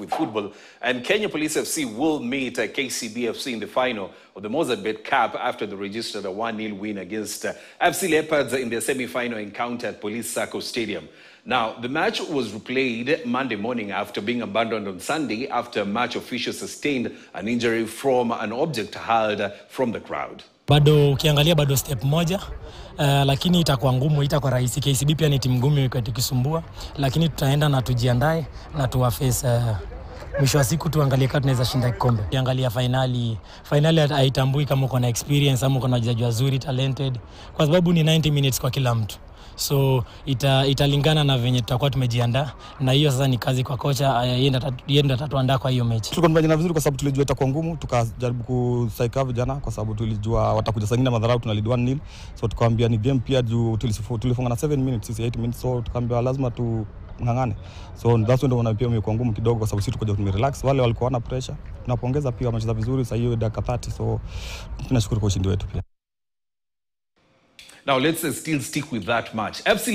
with football, and Kenya Police FC will meet KCBFC in the final of the Mozzaart Bet Cup after they registered a 1-0 win against FC Leopards in their semi-final encounter at Police Sacco Stadium. Now, the match was replayed Monday morning after being abandoned on Sunday after match officials sustained an injury from an object hurled from the crowd. Bado ukiangalia bado step moja, lakini itakuwa ngumu, itakuwa rahisi. KCB pia ni timu ngumu ikatusumbua, lakini tutaenda na tujiandae na tuwaface. Mwisho wa siku tuangalie kama tunaweza shinda kikombe. Ukiangalia finali haitambui kama uko na experience ama uko na wachezaji wazuri talented, kwa sababu ni 90 minutes kwa kila mtu. So italingana na venye tutakuwa tumejiandaa, na hiyo sasa ni kazi kwa kocha, yeye ndo atatuandaa kwa hiyo mechi. Tulikuwa tunafanya vizuri kwa sababu tulijua itakuwa ngumu, tukajaribu kusaikava jana kwa sababu tulijua watakuja sangine madharau, tunalid 1-0. So tukawaambia ni game pia juu tulifunga na 7 minutes, 8 minutes, so tukaambia lazima ngangane. So that's when wanapia umekuwa ngumu kidogo kwa sababu sisi tuko tumerelax, wale walikuwa na pressure. Tunapongeza pia wamecheza vizuri sasa hiyo dakika 30. So tunashukuru kwa ushindi wetu pia. Now let's still stick with that match. FC